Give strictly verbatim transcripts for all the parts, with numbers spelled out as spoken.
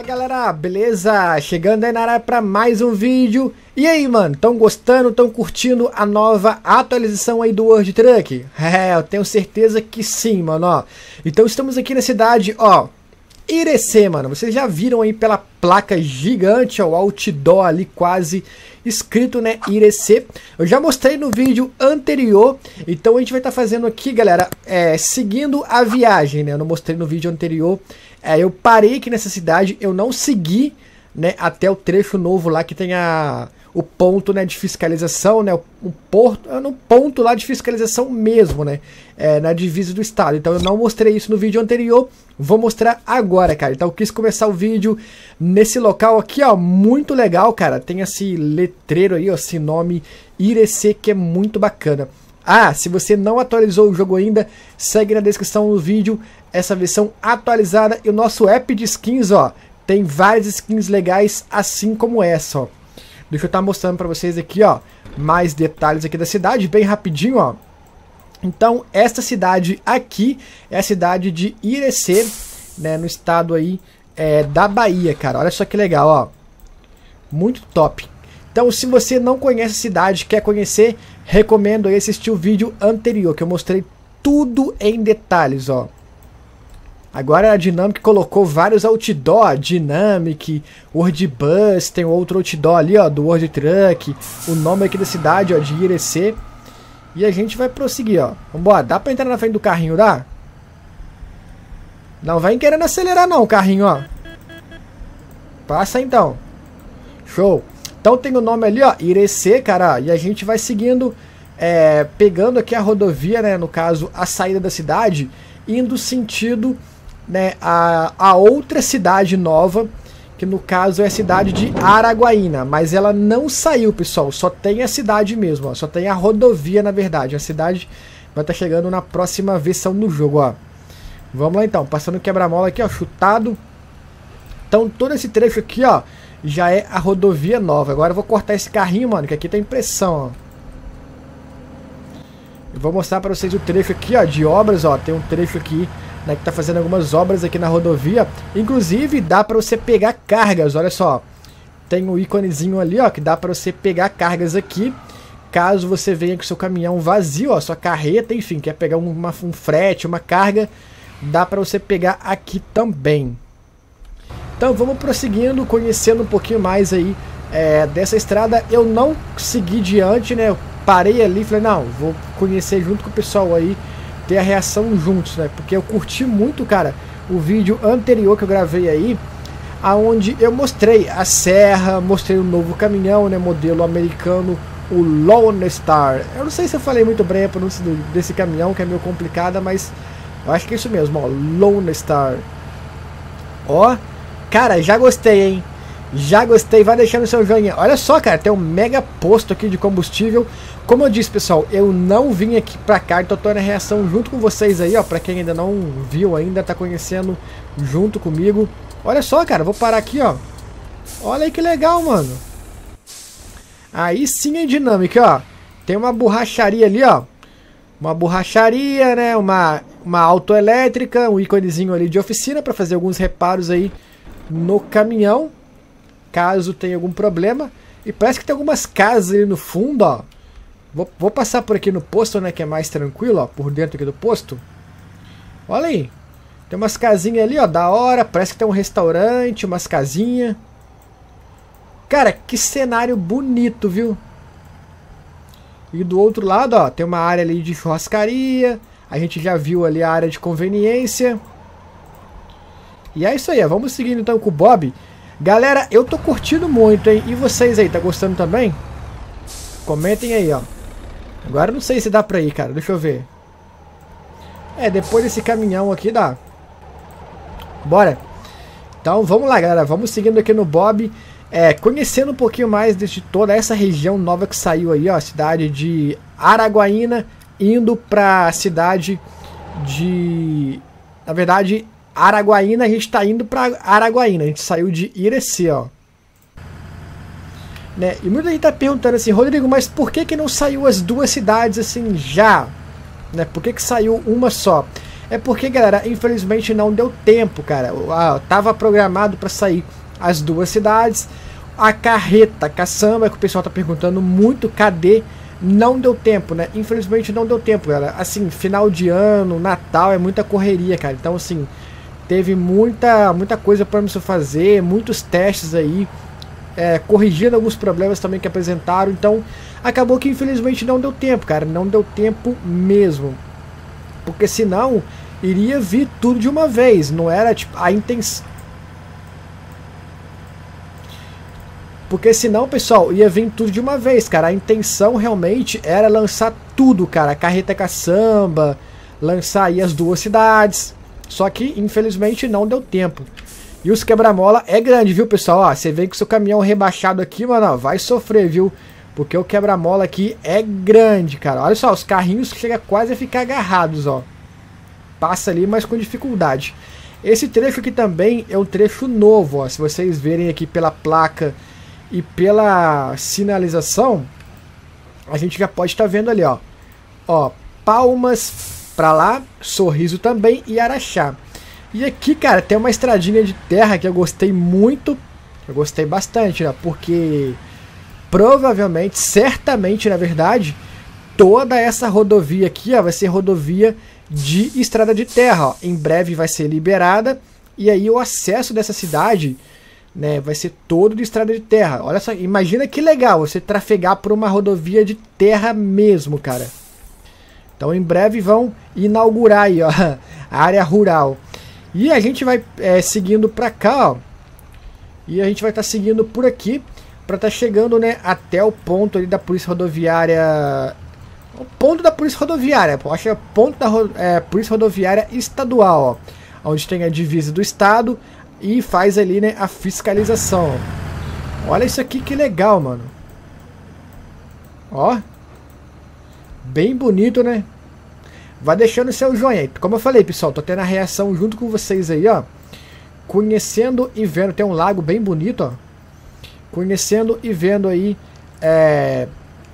Fala galera, beleza? Chegando aí na área para mais um vídeo. E aí mano, tão gostando, tão curtindo a nova atualização aí do World Truck? É, eu tenho certeza que sim mano, ó. Então estamos aqui na cidade, ó, Irecê, mano. Vocês já viram aí pela placa gigante, ó, o outdoor ali quase escrito, né, Irecê. Eu já mostrei no vídeo anterior, então a gente vai estar tá fazendo aqui, galera, é, seguindo a viagem, né. Eu não mostrei no vídeo anterior, é, eu parei aqui nessa cidade, eu não segui, né, até o trecho novo lá que tem a... o ponto, né, de fiscalização, né, o, o porto, no ponto lá de fiscalização mesmo, né, é, na divisa do estado. Então eu não mostrei isso no vídeo anterior, vou mostrar agora, cara. Então eu quis começar o vídeo nesse local aqui, ó, muito legal, cara. Tem esse letreiro aí, ó, esse nome Irecê, que é muito bacana. Ah, se você não atualizou o jogo ainda, segue na descrição do vídeo essa versão atualizada. E o nosso app de skins, ó, tem várias skins legais, assim como essa, ó. Deixa eu estar mostrando para vocês aqui, ó, mais detalhes aqui da cidade, bem rapidinho, ó. Então, esta cidade aqui é a cidade de Irecê, né, no estado aí é, da Bahia, cara. Olha só que legal, ó. Muito top. Então, se você não conhece a cidade, quer conhecer, recomendo aí assistir o vídeo anterior, que eu mostrei tudo em detalhes, ó. Agora a Dynamic colocou vários outdoor, Dynamic, World Bus, tem outro outdoor ali, ó, do World Truck, o nome aqui da cidade, ó, de Irecê. E a gente vai prosseguir, ó. Vambora, dá pra entrar na frente do carrinho, dá? Não vai querendo acelerar não, carrinho, ó. Passa então. Show. Então tem o nome ali, ó, Irecê, cara, e a gente vai seguindo, é, pegando aqui a rodovia, né, no caso, a saída da cidade, indo sentido... né, a, a outra cidade nova, que no caso é a cidade de Araguaína, mas ela não saiu, pessoal, só tem a cidade mesmo, ó, só tem a rodovia, na verdade. A cidade vai estar tá chegando na próxima versão do jogo, ó. Vamos lá então, passando o quebra-mola aqui, ó, chutado. Então todo esse trecho aqui, ó, já é a rodovia nova. Agora eu vou cortar esse carrinho, mano, que aqui tem pressão, ó. Eu vou mostrar para vocês o trecho aqui, ó, de obras, ó, tem um trecho aqui, né, que tá fazendo algumas obras aqui na rodovia. Inclusive dá para você pegar cargas, olha só. Tem um íconezinho ali, ó, que dá para você pegar cargas aqui. Caso você venha com seu caminhão vazio, ó, sua carreta, enfim, quer pegar uma, um frete, uma carga, dá para você pegar aqui também. Então vamos prosseguindo, conhecendo um pouquinho mais aí, é, dessa estrada. Eu não segui diante, né, eu parei ali e falei, não, vou conhecer junto com o pessoal aí, ter a reação juntos, né? Porque eu curti muito, cara, o vídeo anterior que eu gravei aí, aonde eu mostrei a serra, mostrei o novo caminhão, né, modelo americano, o Lone Star. Eu não sei se eu falei muito bem a pronúncia desse caminhão, que é meio complicada, mas eu acho que é isso mesmo, ó, Lone Star. Ó, cara, já gostei, hein? Já gostei, vai deixando seu joinha. Olha só, cara, tem um mega posto aqui de combustível. Como eu disse, pessoal, eu não vim aqui pra cá, então tô na reação junto com vocês aí, ó. Pra quem ainda não viu ainda, tá conhecendo junto comigo. Olha só, cara, vou parar aqui, ó. Olha aí que legal, mano. Aí sim é dinâmica, ó. Tem uma borracharia ali, ó. Uma borracharia, né, uma, uma autoelétrica, um íconezinho ali de oficina pra fazer alguns reparos aí no caminhão, caso tenha algum problema. E parece que tem algumas casas ali no fundo, ó. Vou, vou passar por aqui no posto, né, que é mais tranquilo, ó, por dentro aqui do posto. Olha aí, tem umas casinhas ali, ó, da hora, parece que tem um restaurante, umas casinhas. Cara, que cenário bonito, viu? E do outro lado, ó, tem uma área ali de churrascaria, a gente já viu ali a área de conveniência. E é isso aí, ó, vamos seguindo então com o Bob. Galera, eu tô curtindo muito, hein? E vocês aí, tá gostando também? Comentem aí, ó. Agora eu não sei se dá pra ir, cara. Deixa eu ver. É, depois desse caminhão aqui dá. Bora. Então vamos lá, galera. Vamos seguindo aqui no Bob. É, conhecendo um pouquinho mais de toda essa região nova que saiu aí, ó. Cidade de Araguaína, indo pra cidade de... Na verdade... Araguaína, a gente tá indo pra Araguaína, a gente saiu de Irecê, ó. Né? E muita gente tá perguntando assim, Rodrigo, mas por que que não saiu as duas cidades assim já? Né? Por que que saiu uma só? É porque, galera, infelizmente não deu tempo, cara. Ah, tava programado para sair as duas cidades. A carreta caçamba, que o pessoal tá perguntando muito, cadê? Não deu tempo, né? Infelizmente não deu tempo, galera. Assim, final de ano, Natal, é muita correria, cara. Então, assim, teve muita, muita coisa para me fazer, muitos testes aí, é, corrigindo alguns problemas também que apresentaram. Então, acabou que infelizmente não deu tempo, cara. Não deu tempo mesmo. Porque senão, iria vir tudo de uma vez. Não era, tipo, a intenção. Porque senão, pessoal, ia vir tudo de uma vez, cara. A intenção realmente era lançar tudo, cara. Carreta caçamba, lançar aí as duas cidades. Só que, infelizmente, não deu tempo. E os quebra-mola é grande, viu, pessoal? Ó, você vem com seu caminhão rebaixado aqui, mano, ó, vai sofrer, viu? Porque o quebra-mola aqui é grande, cara. Olha só, os carrinhos chegam quase a ficar agarrados, ó. Passa ali, mas com dificuldade. Esse trecho aqui também é um trecho novo, ó. Se vocês verem aqui pela placa e pela sinalização, a gente já pode estar vendo ali, ó. Ó, Palmas pra lá, Sorriso também e Araxá. E aqui, cara, tem uma estradinha de terra que eu gostei muito. Eu gostei bastante, né? Porque provavelmente, certamente, na verdade, toda essa rodovia aqui, ó, vai ser rodovia de estrada de terra, ó. Em breve vai ser liberada. E aí o acesso dessa cidade, né, vai ser todo de estrada de terra. Olha só, imagina que legal você trafegar por uma rodovia de terra mesmo, cara. Então em breve vão inaugurar aí, ó, a área rural. E a gente vai é, seguindo pra cá, ó. E a gente vai estar tá seguindo por aqui pra estar tá chegando, né, até o ponto ali da polícia rodoviária. O ponto da polícia rodoviária, pô, acho que é o ponto da é, polícia rodoviária estadual, ó, onde tem a divisa do estado e faz ali, né, a fiscalização. Olha isso aqui que legal, mano. Ó. Bem bonito, né? Vai deixando o seu joinha aí. Como eu falei, pessoal, tô tendo a reação junto com vocês aí, ó. Conhecendo e vendo. Tem um lago bem bonito, ó. Conhecendo e vendo aí é,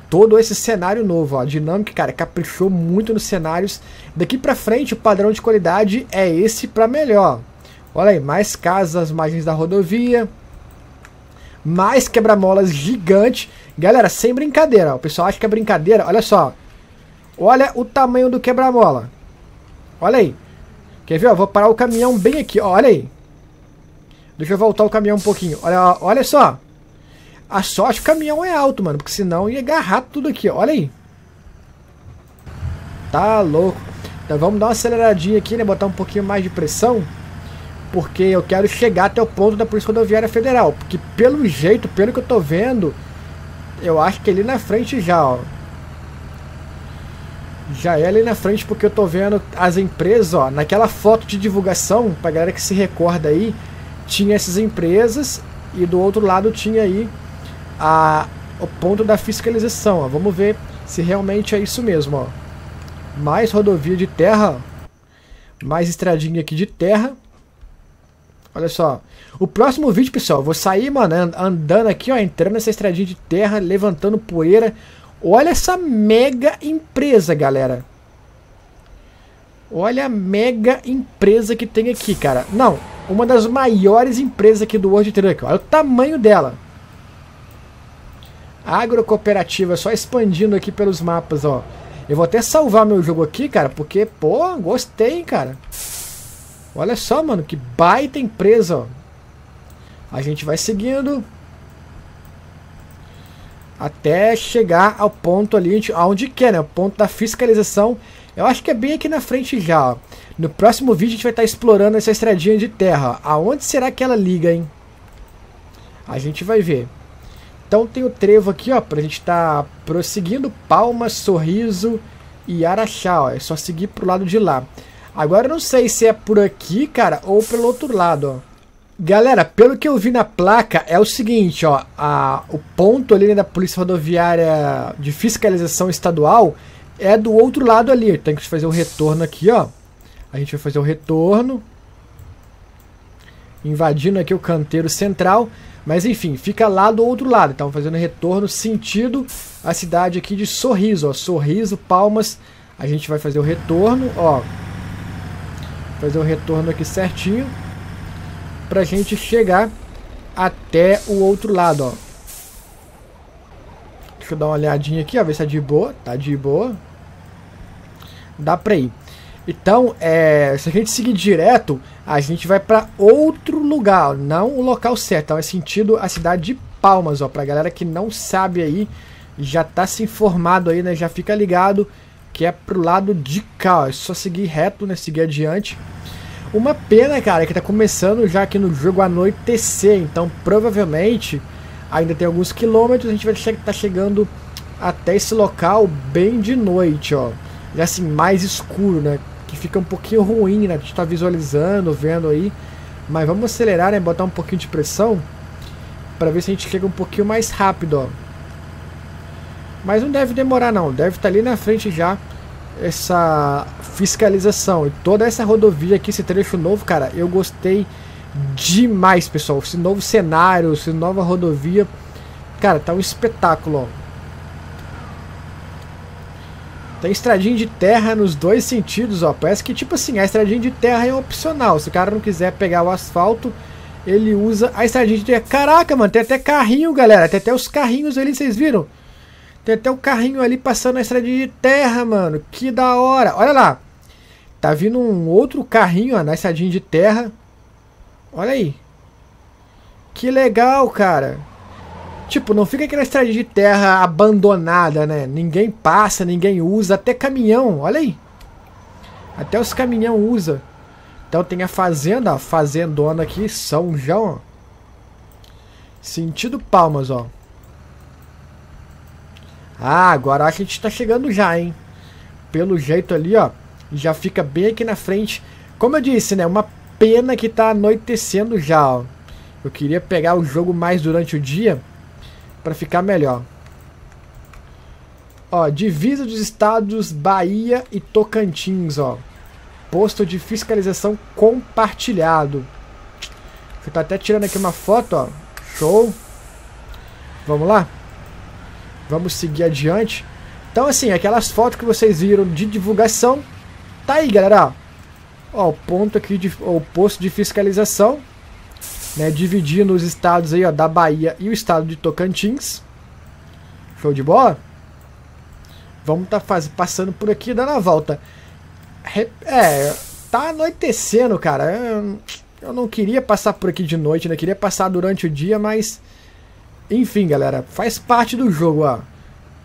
todo esse cenário novo, ó. Dynamic, cara, caprichou muito nos cenários. Daqui pra frente, o padrão de qualidade é esse pra melhor. Olha aí, mais casas às margens da rodovia. Mais quebra-molas gigante. Galera, sem brincadeira. Ó. O pessoal acha que é brincadeira. Olha só. Olha o tamanho do quebra-mola. Olha aí. Quer ver? Ó, vou parar o caminhão bem aqui. Ó, olha aí. Deixa eu voltar o caminhão um pouquinho. Olha, ó, olha só. A sorte o caminhão é alto, mano. Porque senão ia agarrar tudo aqui. Ó. Olha aí. Tá louco. Então vamos dar uma aceleradinha aqui, né? Botar um pouquinho mais de pressão. Porque eu quero chegar até o ponto da Polícia Rodoviária Federal. Porque pelo jeito, pelo que eu tô vendo, eu acho que é ali na frente já, ó. Já é ali na frente, porque eu tô vendo as empresas, ó. Naquela foto de divulgação, pra galera que se recorda aí, tinha essas empresas. E do outro lado tinha aí a, o ponto da fiscalização, ó. Vamos ver se realmente é isso mesmo, ó. Mais rodovia de terra, ó. Mais estradinha aqui de terra. Olha só, o próximo vídeo, pessoal, eu vou sair, mano, andando aqui, ó, entrando nessa estradinha de terra, levantando poeira. Olha essa mega empresa, galera. Olha a mega empresa que tem aqui, cara. Não, uma das maiores empresas aqui do World Truck. Olha o tamanho dela. Agrocooperativa, só expandindo aqui pelos mapas, ó. Eu vou até salvar meu jogo aqui, cara, porque, pô, gostei, cara. Olha só, mano, que baita empresa, ó. A gente vai seguindo até chegar ao ponto ali, aonde que é, né? O ponto da fiscalização. Eu acho que é bem aqui na frente já, ó. No próximo vídeo a gente vai estar explorando essa estradinha de terra, ó. Aonde será que ela liga, hein? A gente vai ver. Então tem o trevo aqui, ó, pra gente estar prosseguindo. Palmas, Sorriso e Araxá, ó. É só seguir pro lado de lá. Agora eu não sei se é por aqui, cara, ou pelo outro lado, ó. Galera, pelo que eu vi na placa, é o seguinte, ó. A, o ponto ali, né, da Polícia Rodoviária de Fiscalização Estadual é do outro lado ali. Tem que fazer o retorno aqui, ó. A gente vai fazer o retorno. Invadindo aqui o canteiro central. Mas enfim, fica lá do outro lado. Então fazendo retorno sentido a cidade aqui de Sorriso, ó. Sorriso, Palmas. A gente vai fazer o retorno, ó. Fazer o retorno aqui certinho pra gente chegar até o outro lado, ó. Deixa eu dar uma olhadinha aqui, ó, ver se é de boa. Tá de boa. Dá pra ir. Então, é, se a gente seguir direto, a gente vai pra outro lugar, ó, não o local certo. Ó, é sentido a cidade de Palmas, ó. Pra galera que não sabe aí, já tá se informado aí, né? Já fica ligado que é pro lado de cá, ó. É só seguir reto, né? Seguir adiante. Uma pena, cara, que tá começando já aqui no jogo anoitecer, então provavelmente ainda tem alguns quilômetros, a gente vai tá chegando até esse local bem de noite, ó. E assim, mais escuro, né? Que fica um pouquinho ruim, né? A gente tá visualizando, vendo aí. Mas vamos acelerar, né? Botar um pouquinho de pressão pra ver se a gente chega um pouquinho mais rápido, ó. Mas não deve demorar não, deve estar ali na frente já essa fiscalização. E toda essa rodovia aqui, esse trecho novo, cara, eu gostei demais, pessoal. Esse novo cenário, essa nova rodovia, cara, tá um espetáculo, ó. Tem estradinha de terra nos dois sentidos, ó. Parece que tipo assim, a estradinha de terra é opcional. Se o cara não quiser pegar o asfalto, ele usa a estradinha de terra. Caraca, mano, tem até carrinho, galera. Tem até os carrinhos ali, vocês viram? Tem até um carrinho ali passando na estradinha de terra, mano. Que da hora. Olha lá. Tá vindo um outro carrinho, ó, na estradinha de terra. Olha aí. Que legal, cara. Tipo, não fica aquela estradinha de terra abandonada, né? Ninguém passa, ninguém usa. Até caminhão, olha aí. Até os caminhão usa. Então tem a fazenda, ó. Fazendona aqui, São João, ó. Sentido Palmas, ó. Ah, agora a gente tá chegando já, hein? Pelo jeito ali, ó. Já fica bem aqui na frente. Como eu disse, né? Uma pena que tá anoitecendo já, ó. Eu queria pegar o jogo mais durante o dia pra ficar melhor. Ó, divisa dos estados Bahia e Tocantins, ó. Posto de fiscalização compartilhado. Você tá até tirando aqui uma foto, ó. Show. Vamos lá? Vamos seguir adiante. Então assim, aquelas fotos que vocês viram de divulgação, tá aí, galera. Ó, o ponto aqui, de, ó, o posto de fiscalização, né, dividindo os estados aí, ó, da Bahia e o estado de Tocantins. Show de bola? Vamos tá faz, passando por aqui, dando a volta. É, tá anoitecendo, cara. Eu, eu não queria passar por aqui de noite, né? Queria passar durante o dia, mas... Enfim, galera, faz parte do jogo, ó.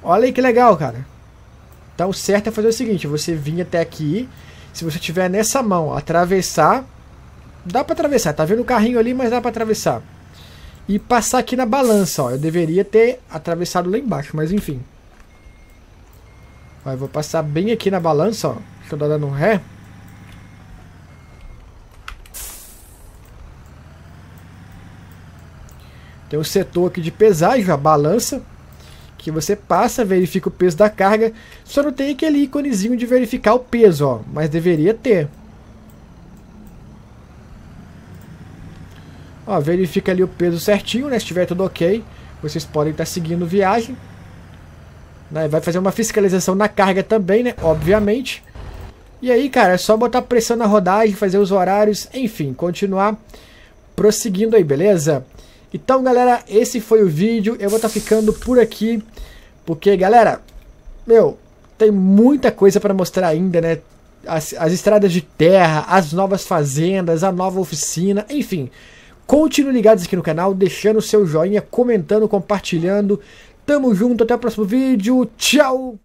Olha aí que legal, cara. Então o certo é fazer o seguinte, você vir até aqui, se você tiver nessa mão, ó, atravessar, dá pra atravessar, tá vendo o carrinho ali, mas dá pra atravessar. E passar aqui na balança, ó, eu deveria ter atravessado lá embaixo, mas enfim. Ó, eu vou passar bem aqui na balança, ó, deixa eu dar dando um ré. Tem um setor aqui de pesagem, a balança, que você passa, verifica o peso da carga. Só não tem aquele íconezinho de verificar o peso, ó, mas deveria ter. Ó, verifica ali o peso certinho, né? Se tiver tudo ok, vocês podem estar seguindo viagem. Vai fazer uma fiscalização na carga também, né? Obviamente. E aí, cara, é só botar pressão na rodagem, fazer os horários, enfim, continuar prosseguindo aí, beleza? Então, galera, esse foi o vídeo. Eu vou estar ficando por aqui, porque, galera, meu, tem muita coisa para mostrar ainda, né? As, as estradas de terra, as novas fazendas, a nova oficina, enfim. Continuem ligados aqui no canal, deixando o seu joinha, comentando, compartilhando. Tamo junto, até o próximo vídeo. Tchau!